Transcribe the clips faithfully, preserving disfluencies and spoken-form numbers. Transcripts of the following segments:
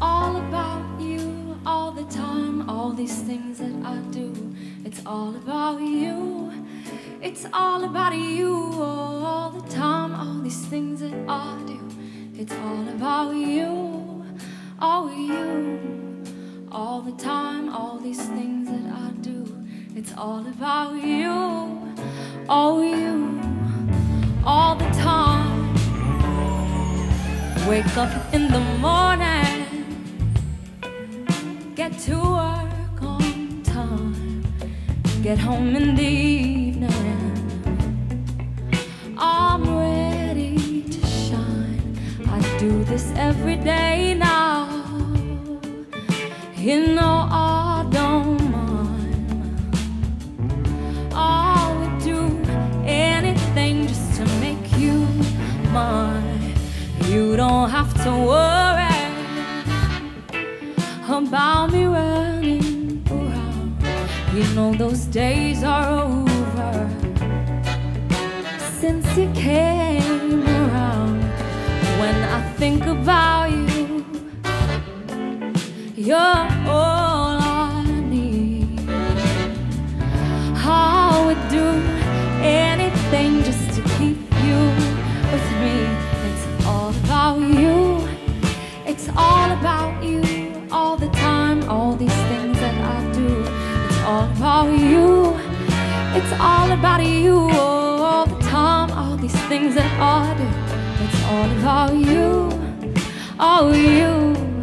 all about you all the time. All these things that I do, it's all about you. It's all about you all the time. All these things that I do, it's all about you, all you, all the time. All these things that I do, it's all about you, all you, all the time. Wake up in the morning, get to work on time, get home in the evening. I'm ready to shine. I do this every day now. You know I don't mind. I would do anything just to make you mine. You don't have to worry about me running around. You know those days are over since you came around. When I think about you, you're all I need. I would do anything just to keep you with me. You, it's all about you all the time. All these things that I do, it's all about you. It's all about you all the time. All these things that I do, it's all about you, all you,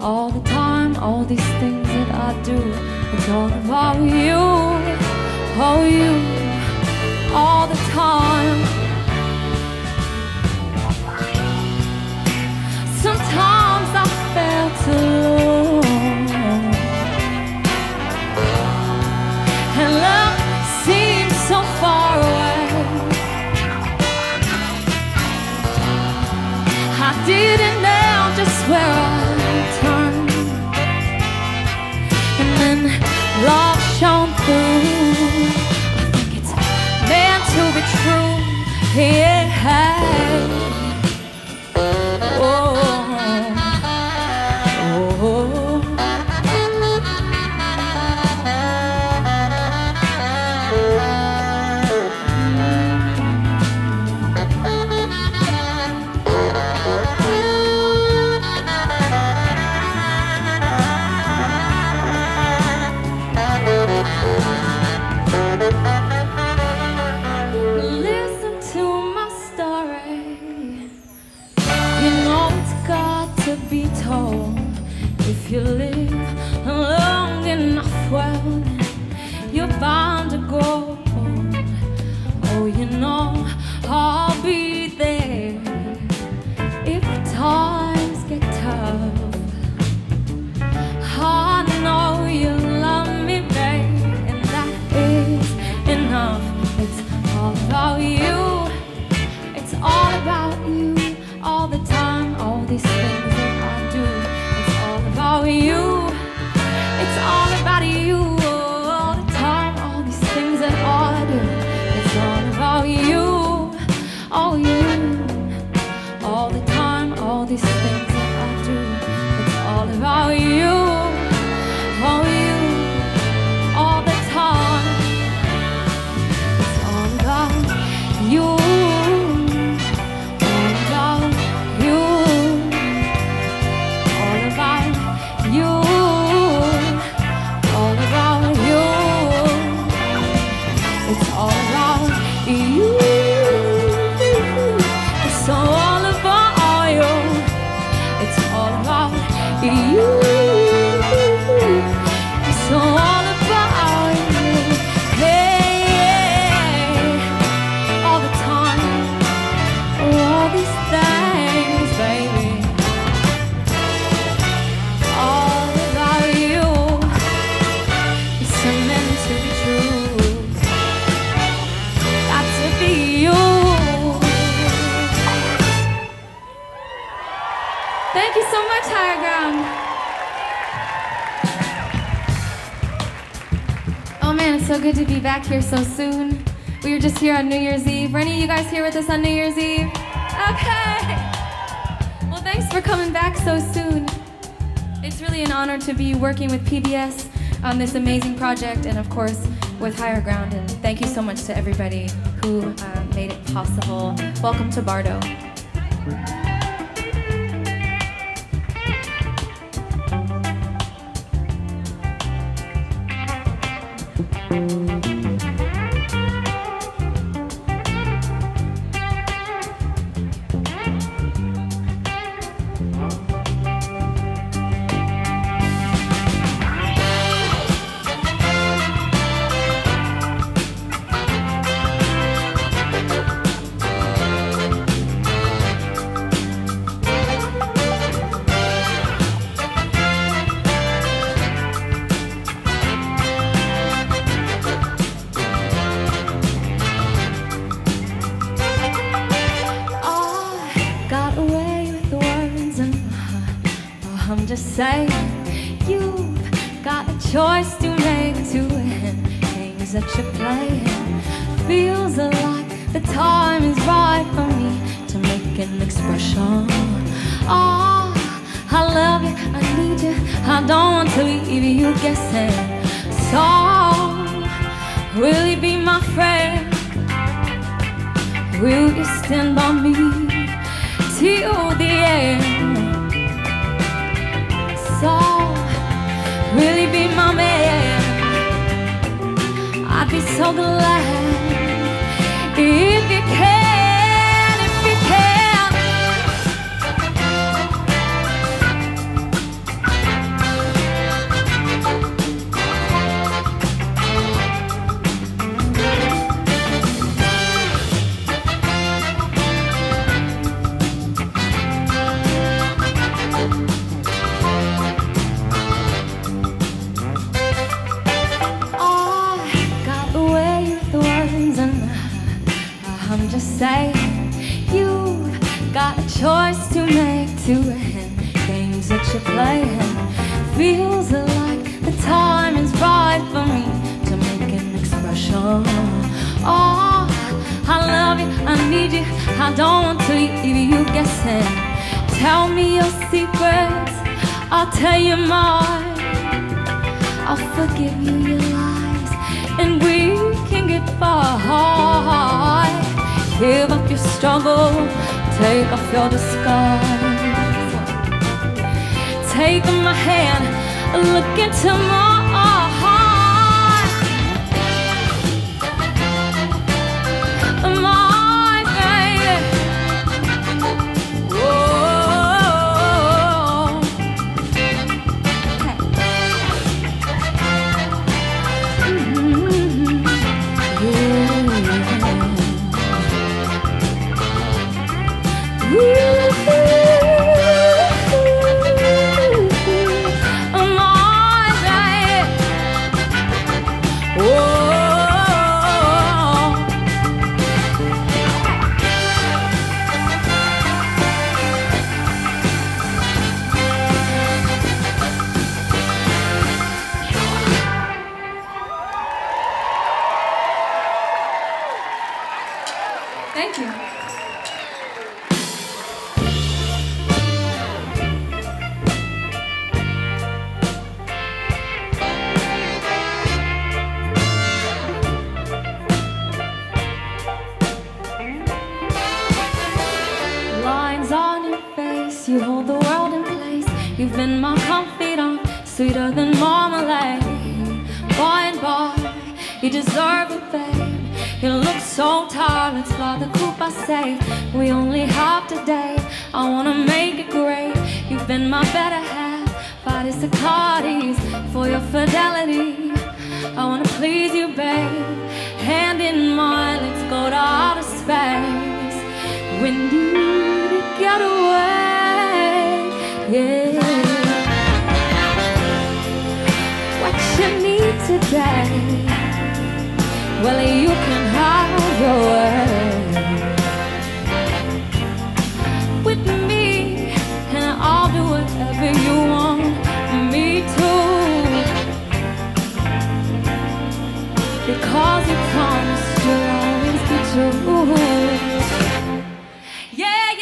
all the time. All these things that I do, it's all about you, all you, all the time. Sometimes I felt alone, and love seemed so far away. I didn't know just where I'd turn, and then love shone through. I think it's meant to be true, yeah. So good to be back here so soon. We were just here on New Year's Eve. Were any of you guys here with us on New Year's Eve? Okay. Well, thanks for coming back so soon. It's really an honor to be working with P B S on this amazing project and, of course, with Higher Ground. And thank you so much to everybody who uh, made it possible. Welcome to Bardo. Yeah,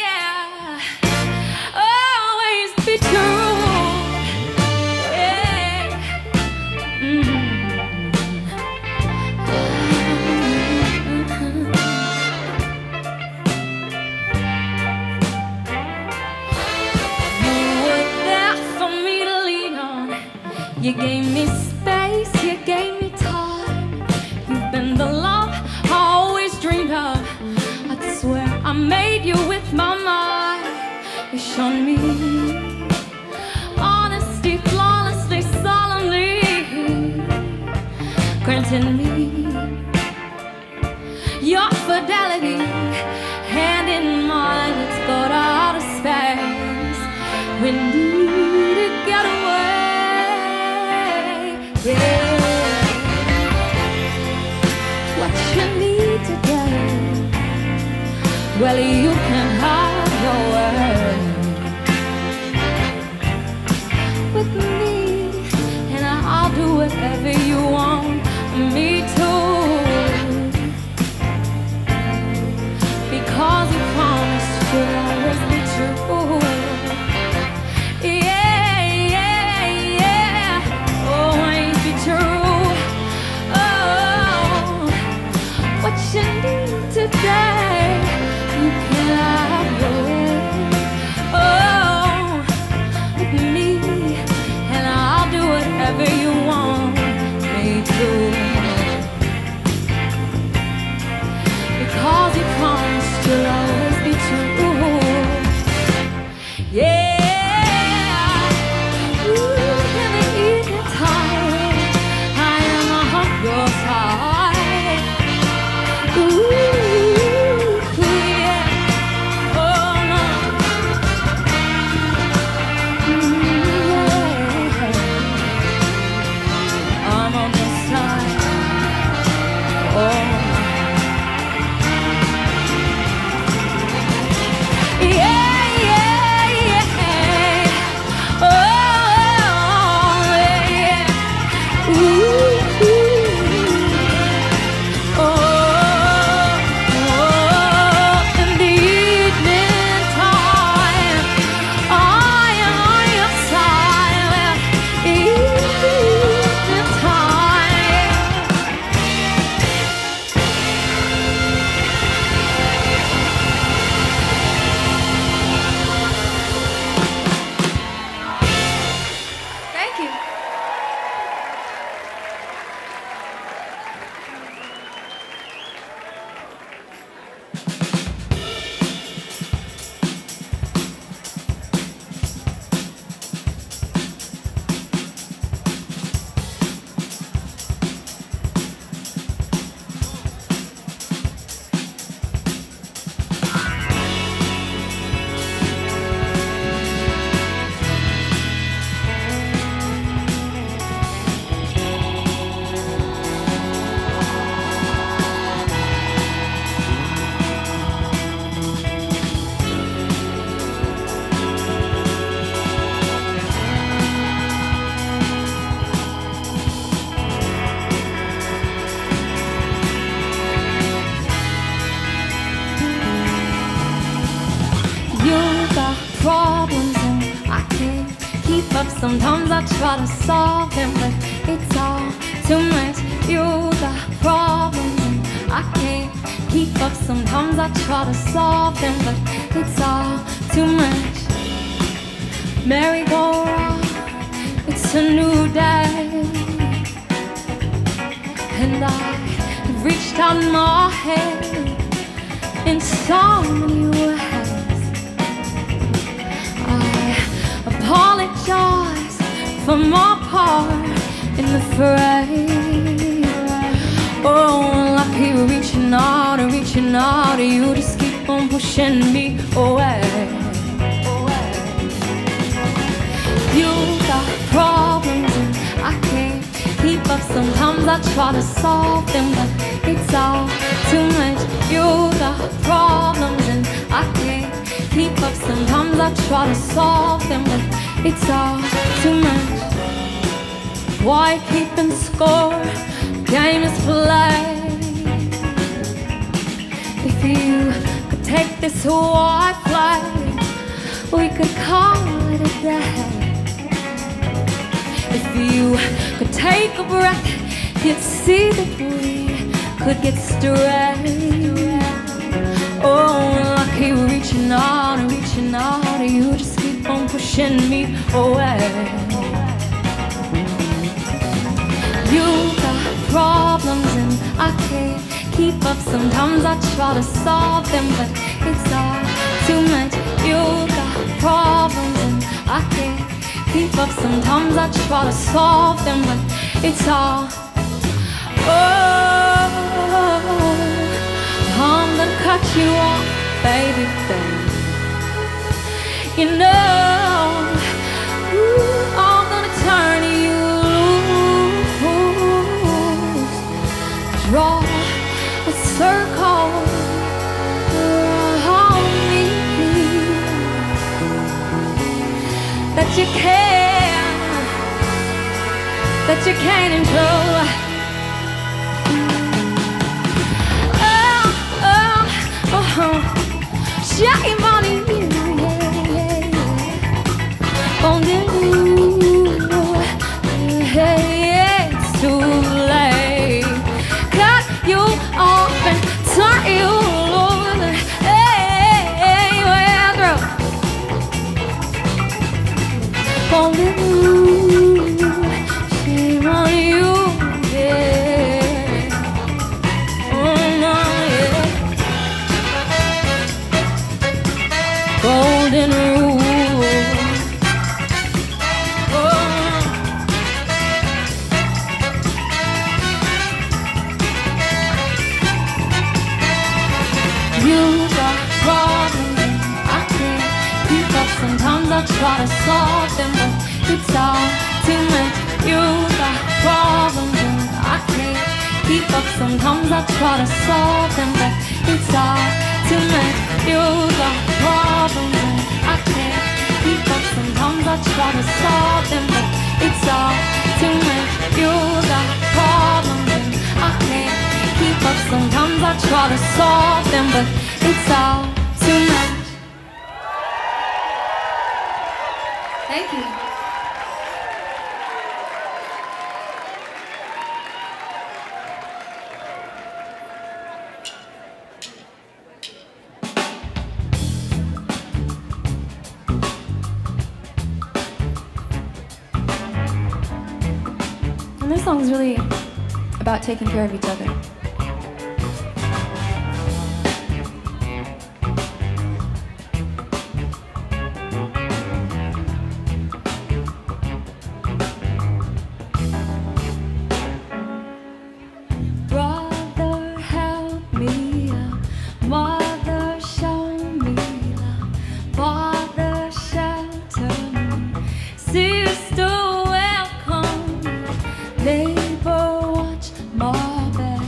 yeah, always be true. You gave me space, you gave me time. You've been the love I always dreamed of. I swear I made you with my mind. You showed me honesty, flawlessly, solemnly, granted me your fidelity. Hand in mine, let's go to outer space. We need to get away. Yeah. What you need today, well, you can have your word with me, and I'll do whatever you want me to. Cause you promised you'll always be true. Yeah, yeah, yeah. Oh, ain't be true. Oh, what you need today, you can have your way. Oh, with me, and I'll do whatever you want me to. Because you promised you'll always be true. Yeah. Ooh, in the evening time I am on your side. Ooh, yeah. Oh no. Mm, yeah. I'm on your side. Oh. Sometimes I try to solve them, but it's all too much. You got problems and I can't keep up. Sometimes I try to solve them, but it's all too much. Merry-go-round, it's a new day, and I reached out my hand in so many ways. I apologize for my part in the fray. Oh, I keep reaching out and reaching out, you just keep on pushing me away. You got problems and I can't keep up. Sometimes I try to solve them, but it's all too much. You got problems and I can't keep up. Sometimes I try to solve them, but it's all too much. Why keeping score? Game is played. If you could take this whole wide play, we could call it a day. If you could take a breath, you'd see that we could get straight. Oh, I keep reaching out and reaching out, you just keep on pushing me away. keep up. Sometimes I try to solve them, but it's all too much. You got problems and I can't keep up. Sometimes I try to solve them, but it's all oh, I'm gonna cut you off, baby thing. You know, ooh, I'm gonna turn you loose. Draw a circle around me that you can, that you can't control. Oh, oh, oh, oh. Shame on you, yeah, on you. Hey, it's too late. Cut you off and turn you loose. Hey, hey, we're through. On you, shame on you, yeah. Oh no, yeah. Golden rule. Sometimes I try to solve them, but it's all too much. You got problems and I can't keep up. Sometimes I try to solve them, but it's all too much. You got problems and I can't keep up. Sometimes I try to solve them, but it's all too much. You got problems and I can't keep up. Sometimes I try to solve them, but it's all too much. Thank you. And this song's really about taking care of each other. Sister, welcome. Neighbor, watch my back.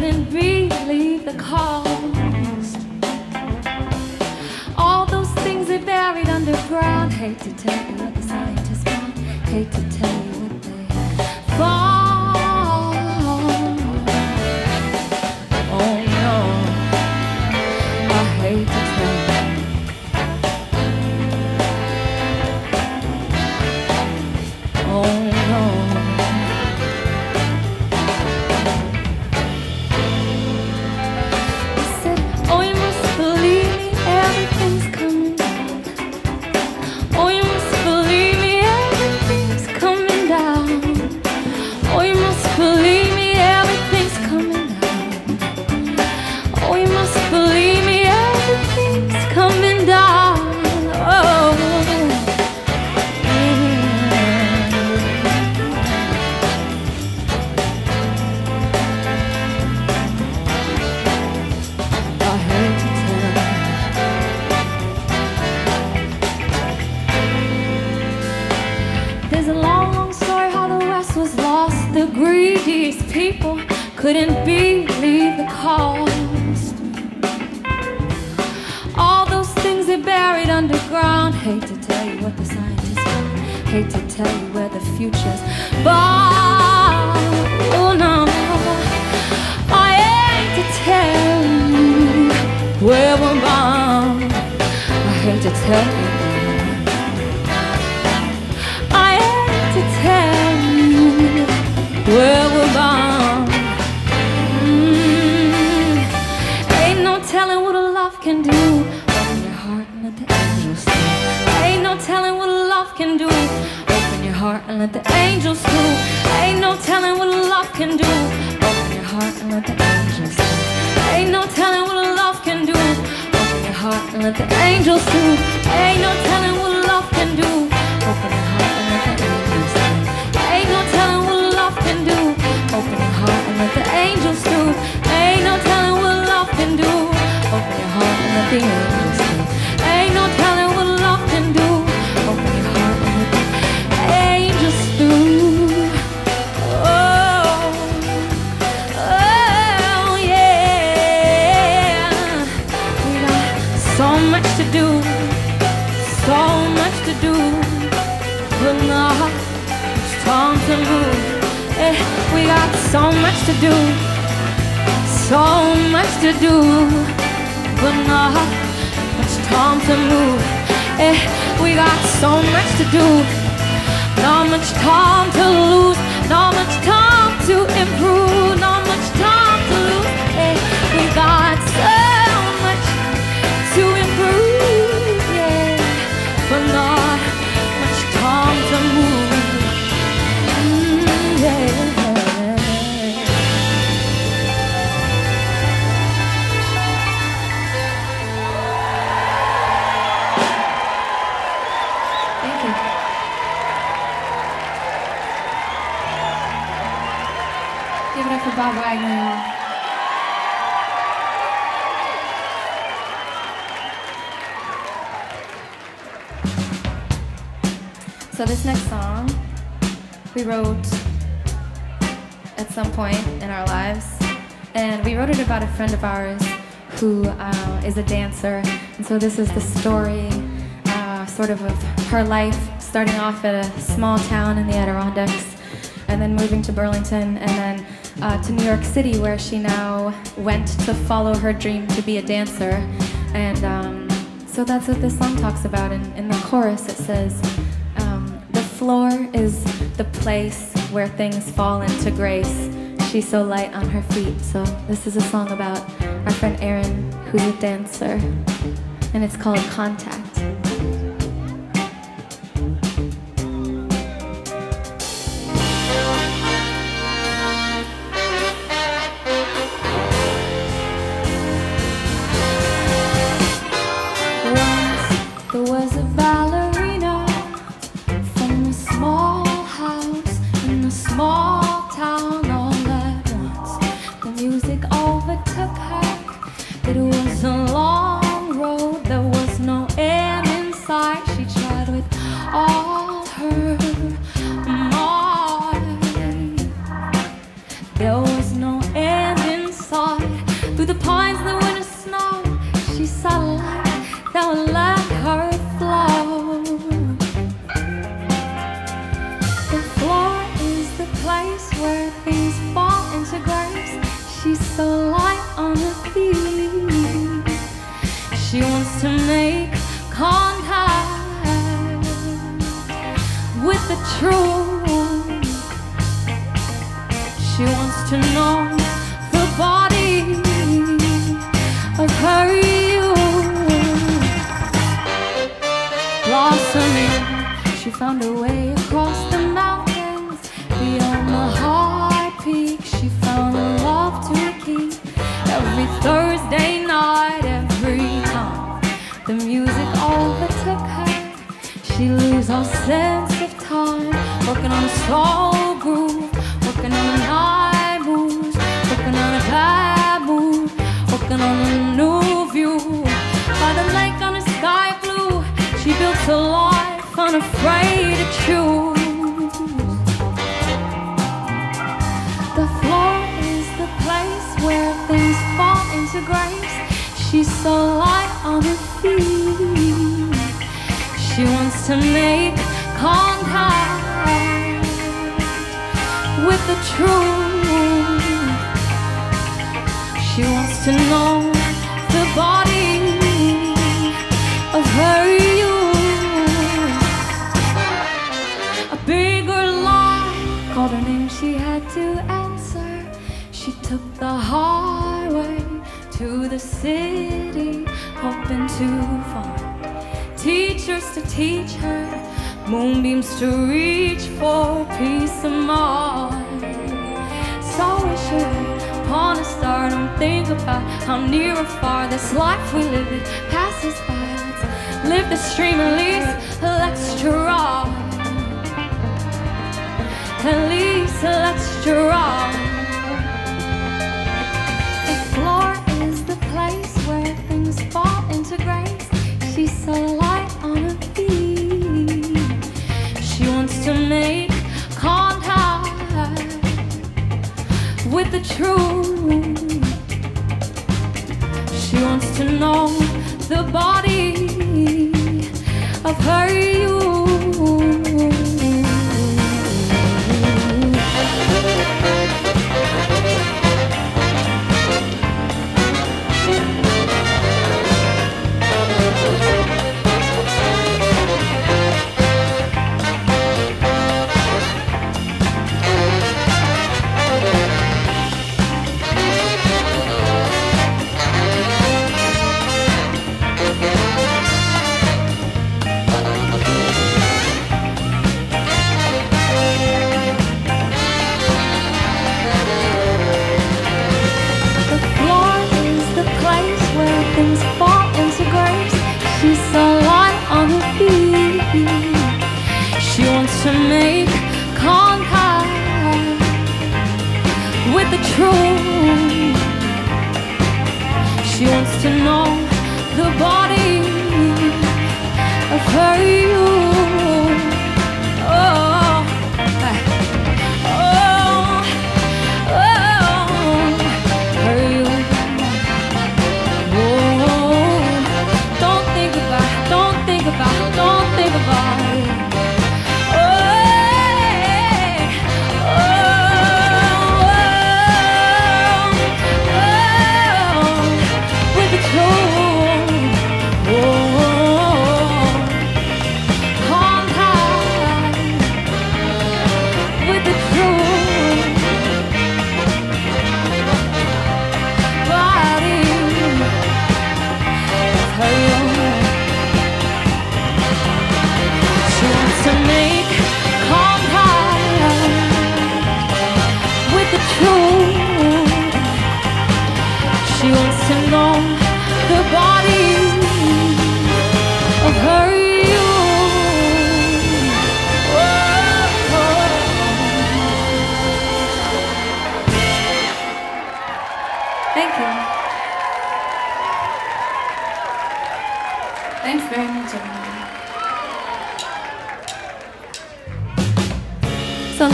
couldn't believe the cost. All those things they buried underground. Hate to tell you what the scientists found. Hate to tell you what they found. Oh no, I hate to tell you. Oh no. Couldn't believe the cost. All those things they buried underground. Hate to tell you what the scientists found. Hate to tell you where the future's born. Oh no, I hate to tell you where we're born. I hate to tell you. I hate to tell you where we're born. Can do open your heart and let the angels through. Ain't no telling what love can do. Open your heart and let the angels through. Ain't no telling what love can do. Open your heart and let the angels through. Ain't no telling what love can do. Open your heart and let the angels through. Ain't no telling what love can do. Open your heart and let the angels through. Ain't no telling what love can do. Open your heart and let the angels through. Ain't no telling what love can do. Open your heart and let the angels through. Ain't no telling what love can do. Open your heart and let the angels through. Oh, oh yeah. We got so much to do, so much to do, but now it's time to move. Eh, we got so much to do, so much to do. But now it's time to move. Eh, we got so much to do. Not much time to lose. Not much time to improve. Not much time to lose. Eh, we got so much to improve. Yeah, but not much time to move. Mm, yeah. For Bob Wagner. So this next song we wrote at some point in our lives, and we wrote it about a friend of ours who uh, is a dancer, and so this is the story uh, sort of of her life, starting off at a small town in the Adirondacks and then moving to Burlington and then Uh, to New York City, where she now went to follow her dream to be a dancer. And um, so that's what this song talks about. And in the chorus it says, um, the floor is the place where things fall into grace. She's so light on her feet. So this is a song about our friend Aaron, who's a dancer. And it's called Contact. There was no end in sight. the pines in the winter snow. She saw light that would let her flow. The floor is the place where things fall into grace. She's so light on the feet. She wants to make contact with the truth. She wants to know the body of her youth. Blossoming, she found her way across the mountains. Beyond the high peak, she found love to keep. Every Thursday night, every night, the music overtook her. She lose all sense of time, working on a soul groove, working on an eye boost, working on a taboo, working on a new view. By the lake on the sky blue, she built a life unafraid to choose. The floor is the place where things fall into grace. She's so light on her feet. She wants to make contact with the truth. She wants to know the body of her youth. A bigger lie called her name, she had to answer. She took the highway to the city, hoping to find teachers to teach her, moonbeams to reach for, peace of mind. So we should, upon a start, and think about how near or far this life we live in passes by. Let's live the stream, at least let's try. At least let's try. The floor is the place where things fall into grace. She's so light on her feet. She wants to make contact with the truth. She wants to know the body of her youth. To make contact with the truth. She wants to know the body of her youth. Oh, oh, oh, her youth. Oh, don't think about, don't think about, don't think about.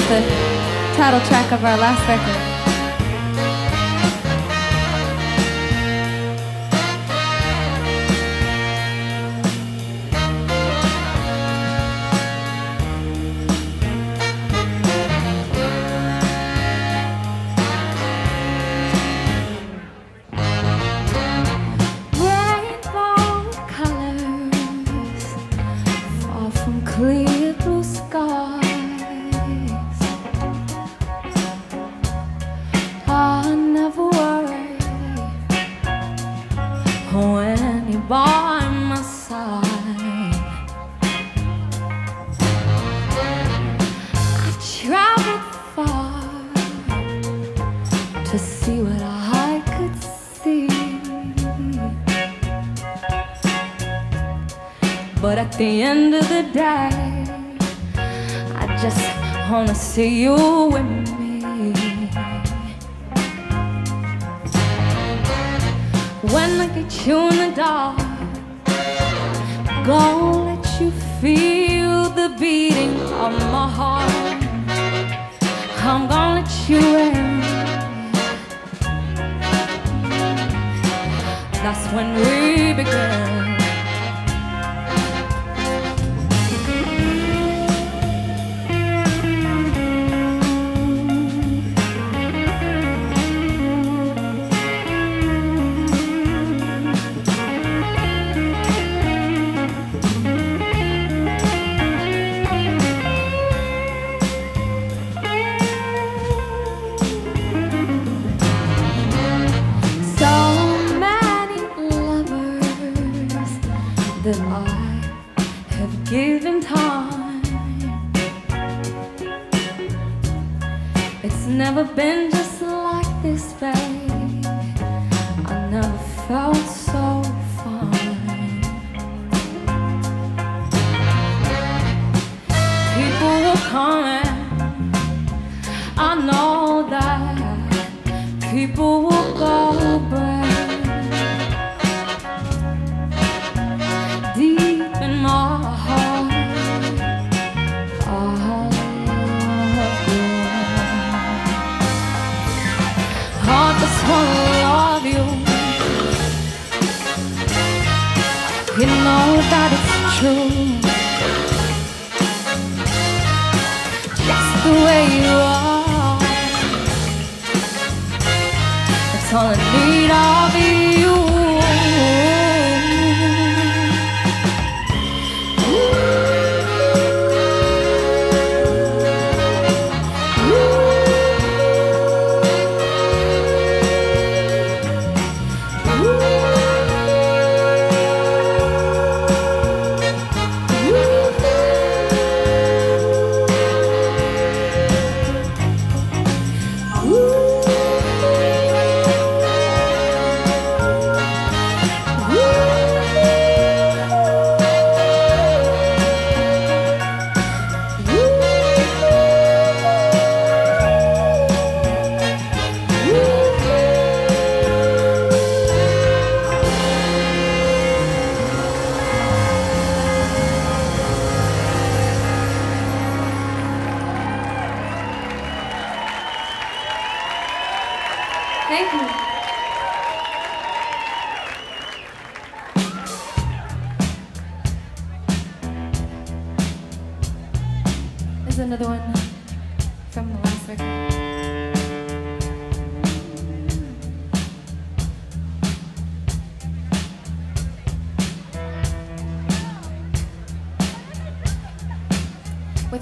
The title track of our last record. to see what I could see. But at the end of the day, I just wanna see you with me. When I get you in the dark, I'm gonna let you feel the beating of my heart. I'm gonna let you in. That's when we begin. That I have given time, it's never been just like this, babe. I never felt so fine. People were coming, I know that. People will go back. You know that it's true, just the way you are. That's all I need of you.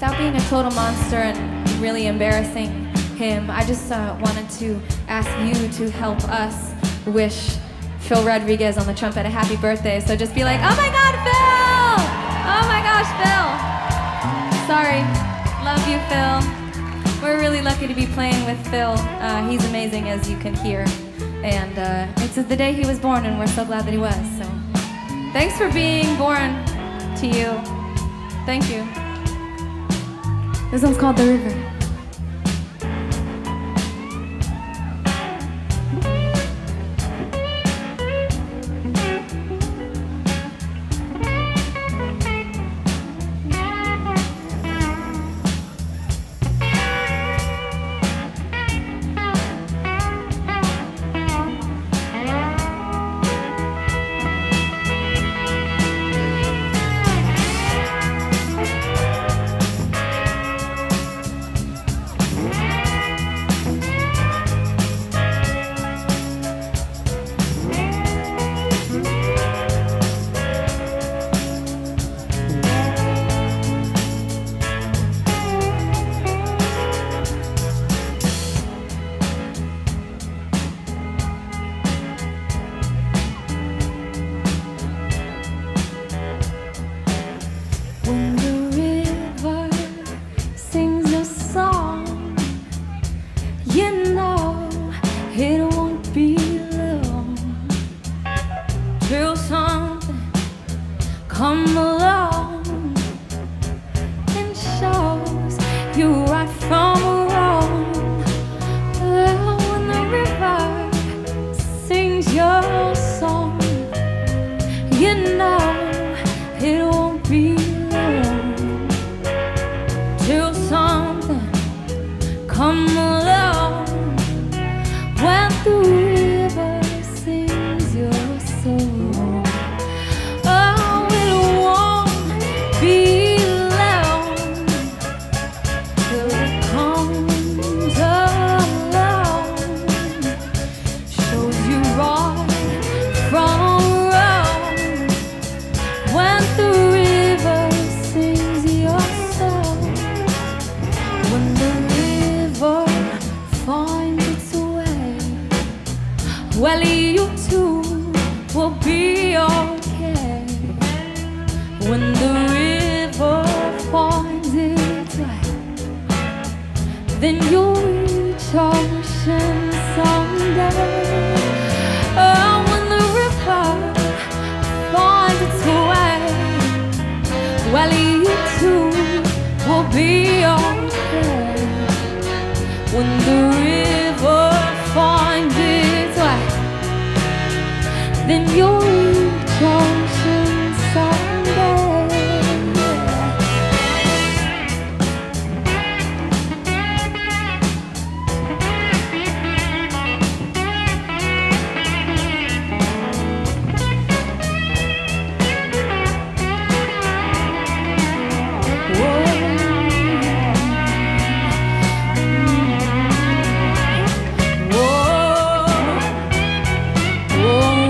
Without being a total monster and really embarrassing him, I just uh, wanted to ask you to help us wish Phil Rodriguez on the trumpet a happy birthday. So just be like, oh my God, Phil! Oh my gosh, Phil! Sorry. Love you, Phil. We're really lucky to be playing with Phil. Uh, he's amazing, as you can hear. And uh, it's the day he was born, and we're so glad that he was. So thanks for being born to you. Thank you. This one's called The River. Well, you too will be okay when the river finds its way. Then you'll reach ocean someday. Oh, when the river finds its way, well, you too will be okay when the river finds its way. Then you'll reach ocean someday. Whoa. Whoa. Whoa.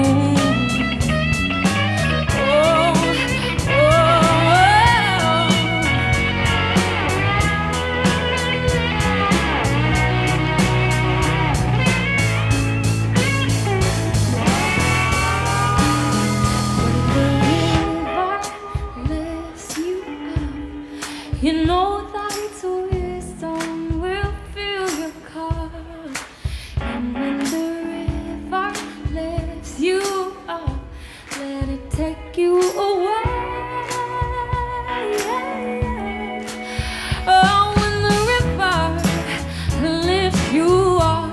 You know that it's wisdom will fill your cup, and when the river lifts you up, let it take you away. Oh, when the river lifts you up,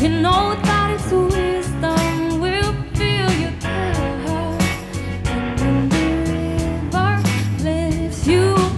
you know that it's wisdom will fill your cup, and when the river lifts you up,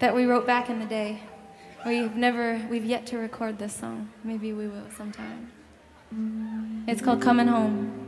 that we wrote back in the day. We've never, we've yet to record this song. Maybe we will sometime. It's called Coming Home.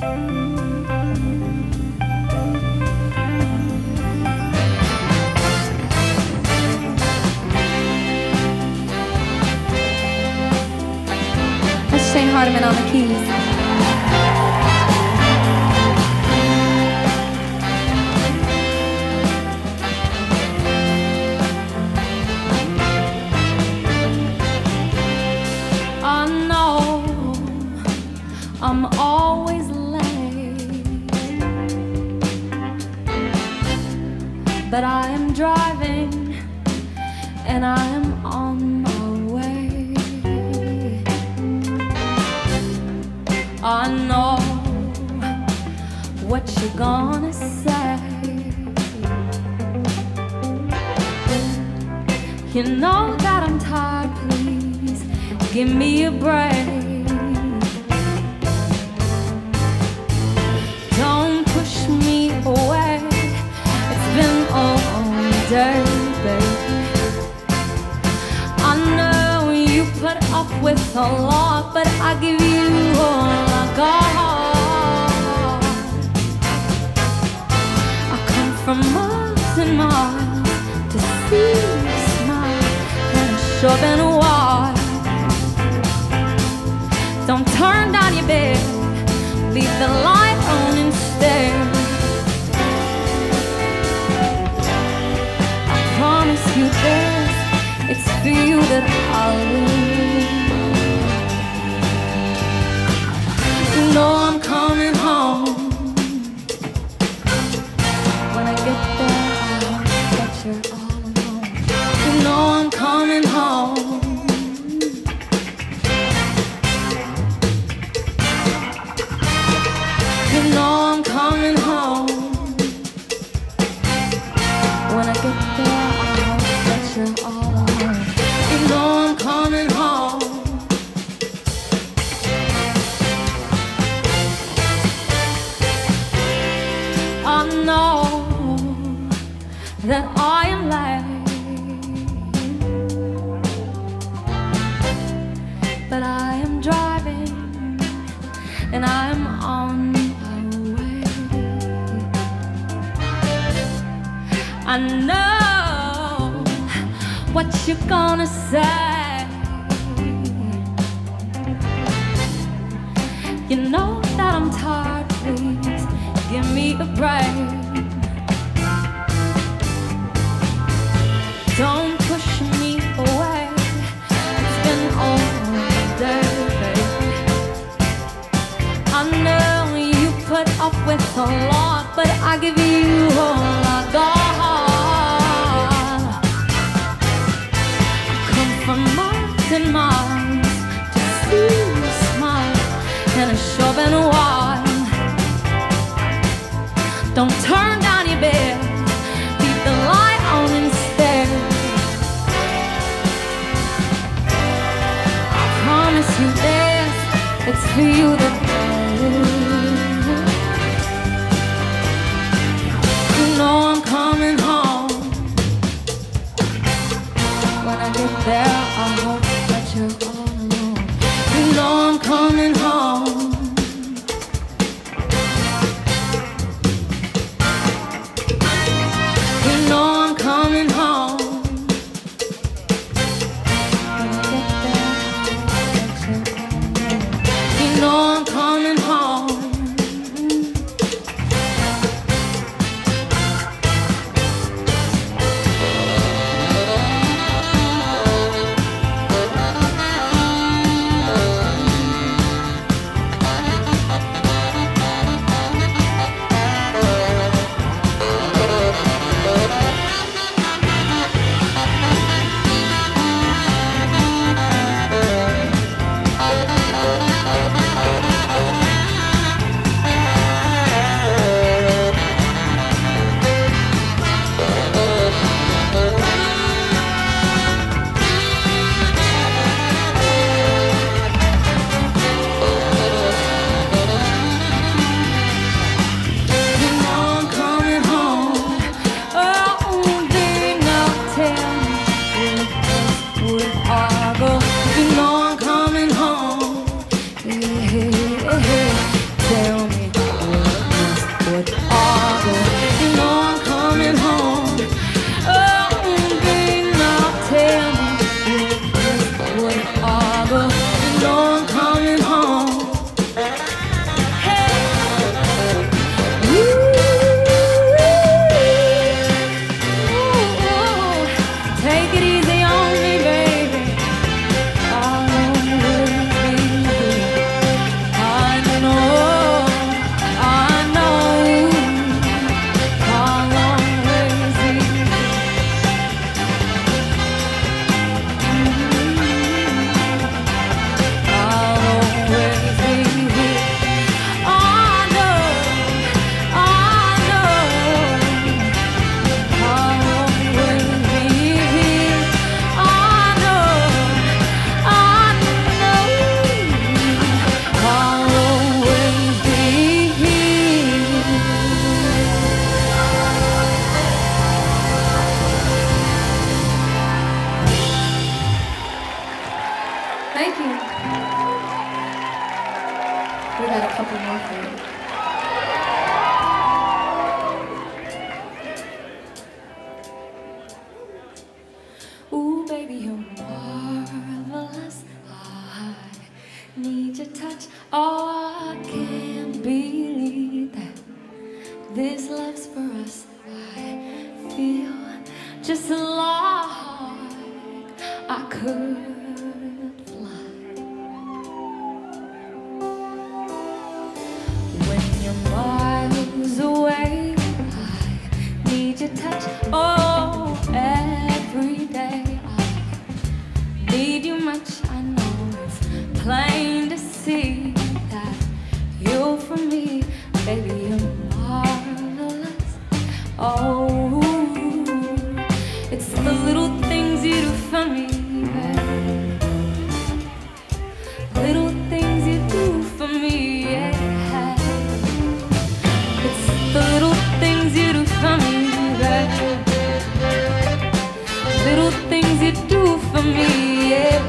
That's Shane Hardiman on the keys. I'm always late, but I am driving and I am on my way. I know what you're gonna say. You know that I'm tired, please give me a break. Away. It's been all day, baby. I know you put up with a lot, but I give you all I got. I come from miles and miles to see you smile, and it's sure been a while. Don't turn down your bed, leave the light on instead. You this, it's for you that I'll live. No, I'm coming home. When I get there, I'll bet you're all alone. You know I'm coming home. You know I'm coming home. When I get there, all alone. You know I'm coming home. I know that I am late, but I am driving and I am on my way. I know what you gonna say. You know that I'm tired, please give me a break. Don't push me away. It's been all day, baby. I know you put up with a lot, but I give you all I got. From miles and miles to see you smile, and it's sure been a while. Don't turn down your bed, leave the light on instead. I promise you this, it's for you that I live. You know I'm coming home. This life's for us. I feel just like I could fly. When you're miles away, I need your touch. Oh, every day I need you much. I know it's plain to see that you're for me, baby. You're marvelous. Oh, it's the little things you do for me, babe. Little things you do for me, yeah. It's the little things you do for me, babe. Little things you do for me, yeah.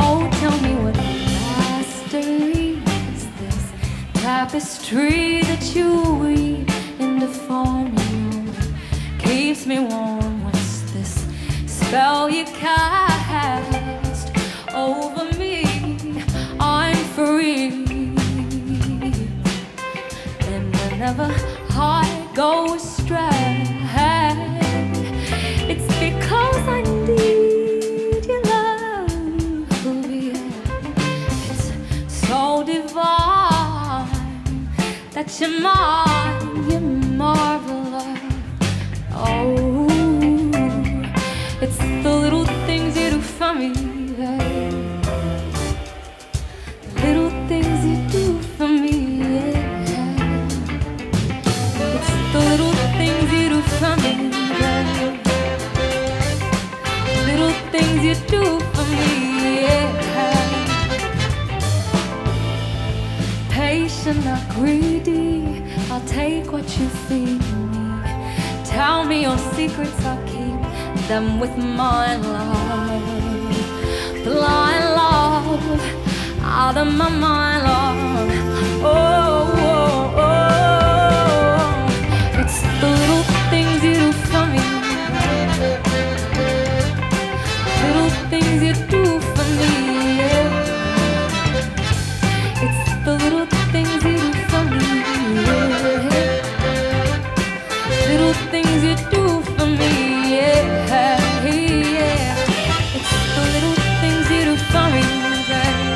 Oh, tell me what mastery is this tapestry that you weave into form. Keeps me warm. What's this spell you cast over me? I'm free, and whenever I go astray, it's because I need your love. Oh, yeah. It's so divine that you're mine. You're marvelous. Oh, it's the little things you do for me, babe. Little things you do for me, yeah. It's the little things you do for me, babe. Little things you do for me, yeah. Patient, not greedy, I'll take what you feed me. Tell me your secrets, I'll keep them with my love. Blind love, out of my mind, love. Oh, oh, oh, it's the little things you do for me. Little things you do for me, yeah. It's the little things you do for me, yeah. Little things you do for me, yeah, yeah. It's the little things you do for me, babe.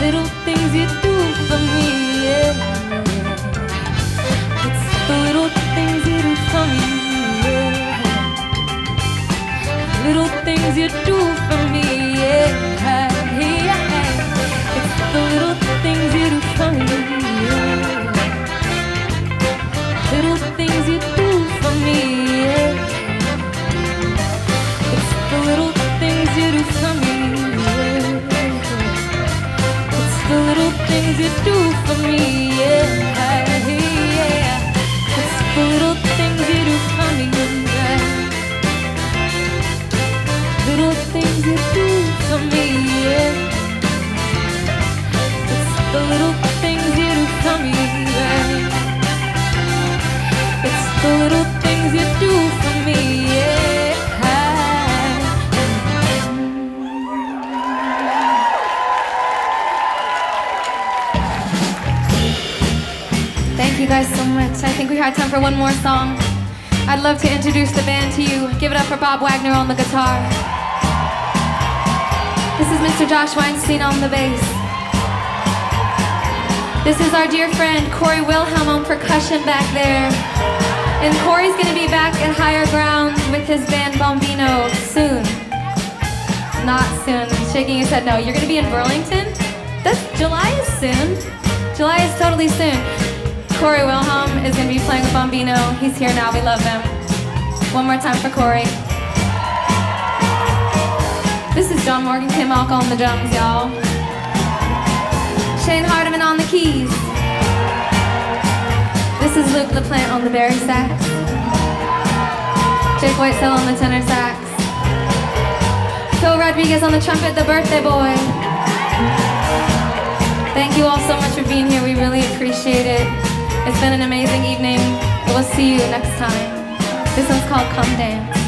Little things you do for me, yeah. It's the little things you do for me, yeah. Little things you do for me, yeah, yeah. It's the little things you do for me, yeah. Little things you do for me, yeah. It's the little things you do for me, yeah. It's the little things you do for me, yeah, yeah. It's the little things you do for me, yeah. Little things you do for me, yeah. It's the little things you do for me, yeah. The little things you do for me, yeah. Thank you guys so much. I think we have time for one more song. I'd love to introduce the band to you. Give it up for Bob Wagner on the guitar. This is Mister Josh Weinstein on the bass. This is our dear friend Corey Wilhelm on percussion back there. And Corey's gonna be back at Higher Ground with his band Bombino soon. Not soon, shaking his head no. You're gonna be in Burlington? That's, July is soon. July is totally soon. Corey Wilhelm is gonna be playing with Bombino. He's here now, we love him. One more time for Corey. This is John Morgan Kimock on the drums, y'all. Shane Hardiman on the keys. This is Luke LaPlante on the barry sax. Jake Whitesell on the tenor sax. Phil Rodriguez on the trumpet, the birthday boy. Thank you all so much for being here. We really appreciate it. It's been an amazing evening. We'll see you next time. This one's called Come Dance.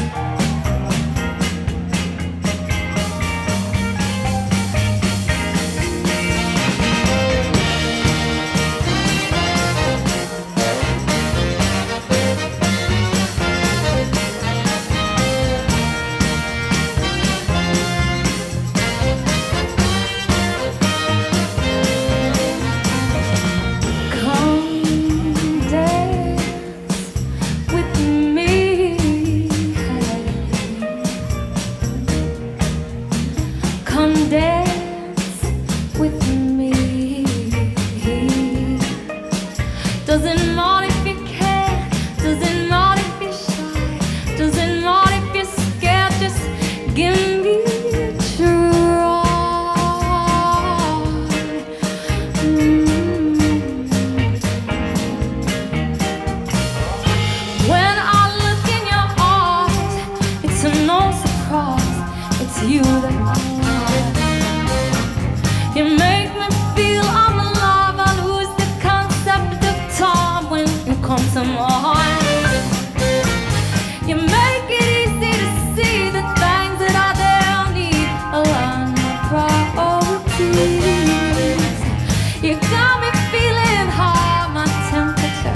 You got me feeling high, my temperature.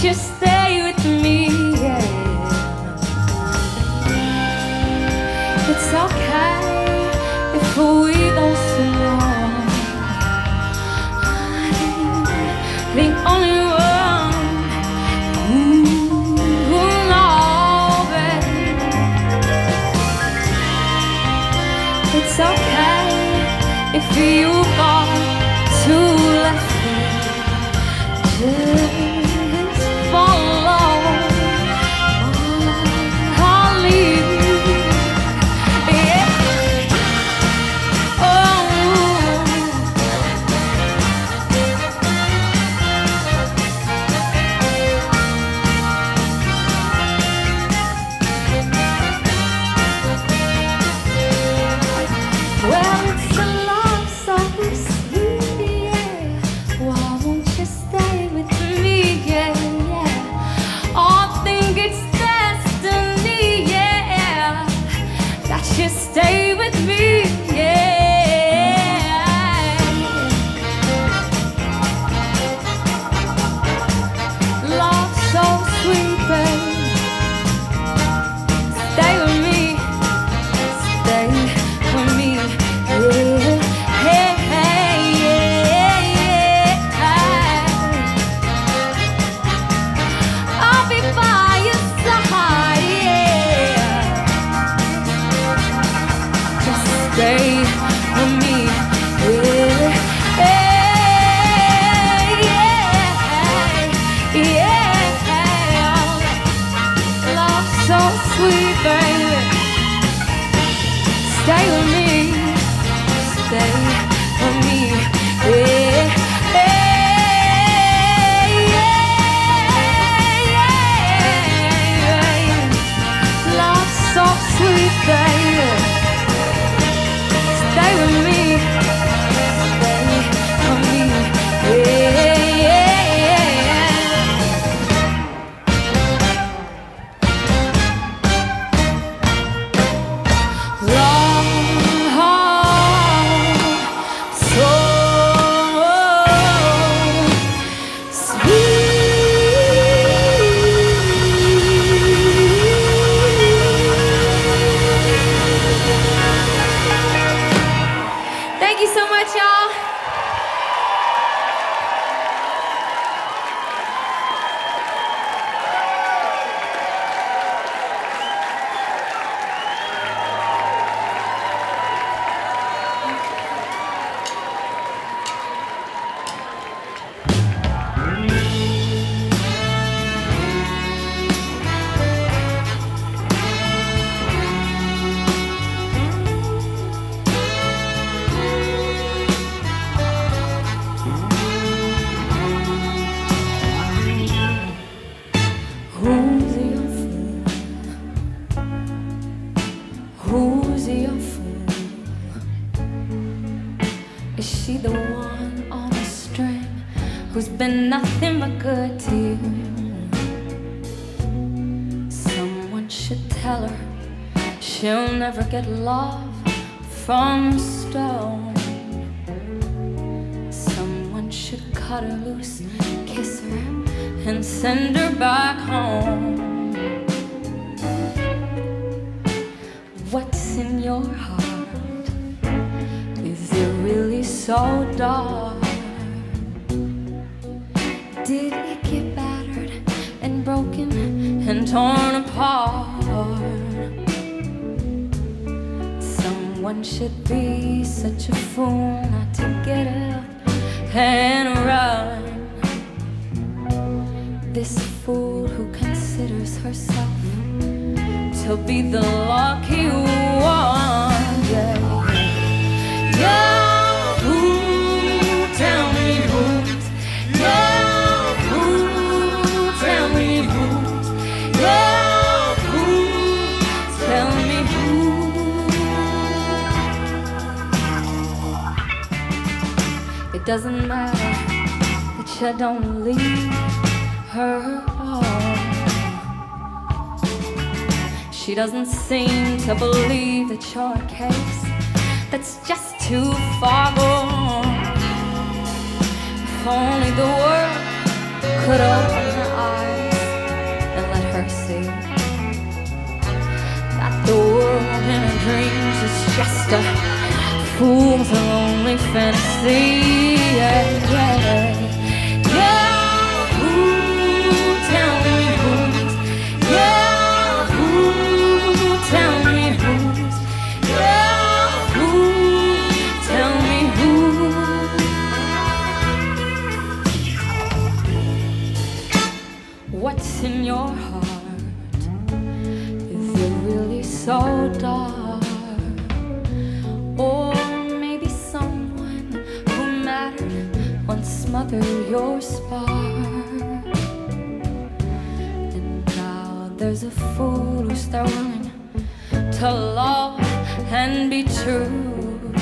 You stay with me, yeah. It's okay if we don't belong. I'm the only one who loves it. It's okay if you got to left me. Just be the lucky one, yeah. Yeah. Doesn't matter that you don't leave her all. She doesn't seem to believe that you're a case that's just too far gone. If only the world could open her eyes and let her see that the world in her dreams is just a fool's a lonely fantasy, yeah, yeah, yeah. Ooh, tell me who's, yeah, ooh, tell me who's, yeah, ooh, tell me who. What's in your heart? Is it really so dark? Smother your spark, and now there's a fool who's thrown to love and be true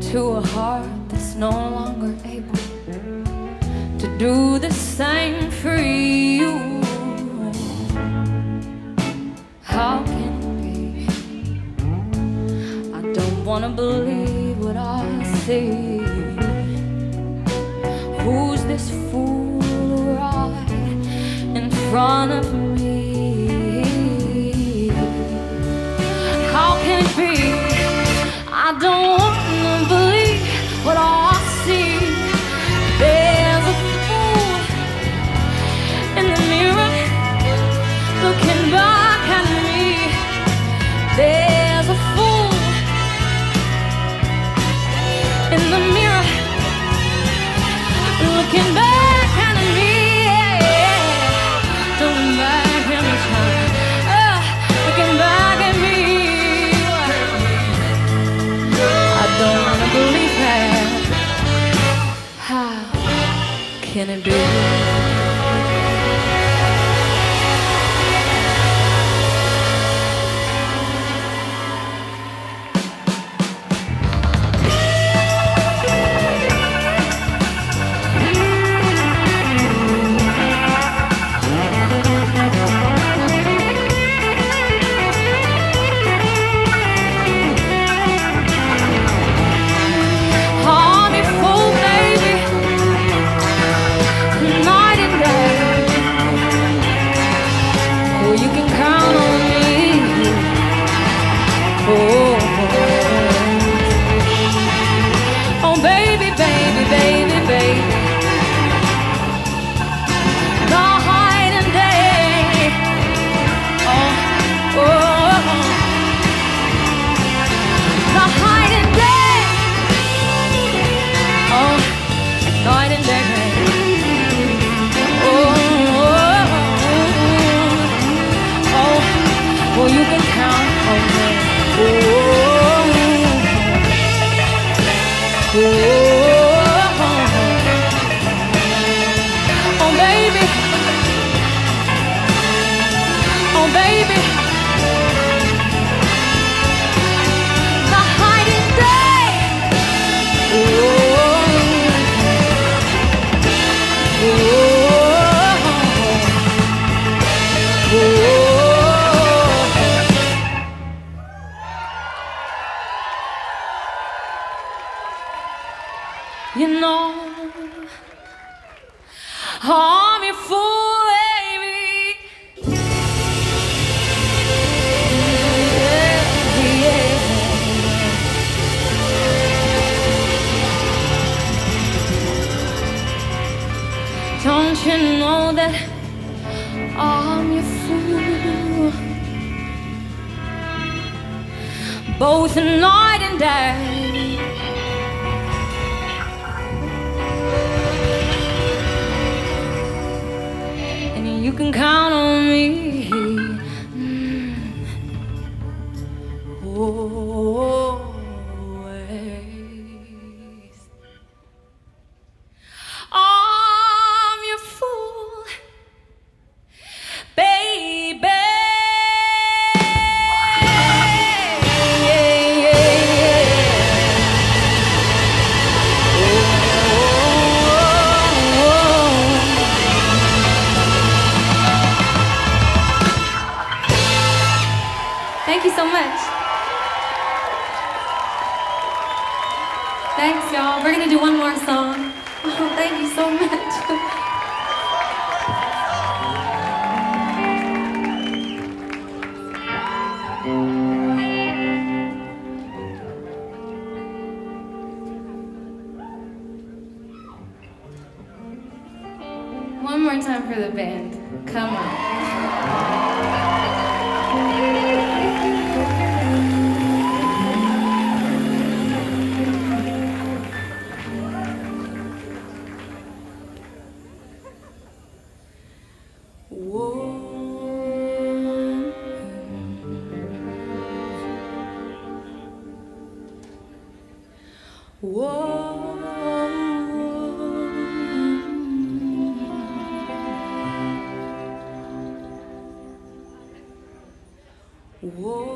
to a heart that's no longer able to do the same for you. How can it be? I don't want to believe what I see. Who's this fool right in front of me? How can it be? I don't want to believe what I see. There's a fool in the mirror looking back at me. There's a fool in the mirror looking back at me, yeah. Looking back at me, uh, looking back at me. I don't wanna believe that. How can it be? Thanks, y'all. We're going to do one more song. Oh, thank you so much. One more time for the band. Come on. Whoa. Whoa. Oh,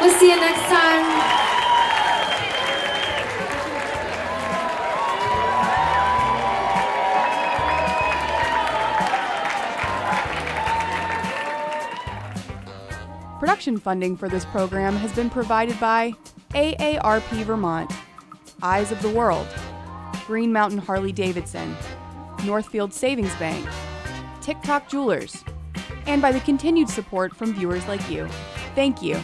We'll see you next time. Production funding for this program has been provided by A A R P Vermont, Eyes of the World, Green Mountain Harley-Davidson, Northfield Savings Bank, Tick Tock Jewelers, and by the continued support from viewers like you. Thank you.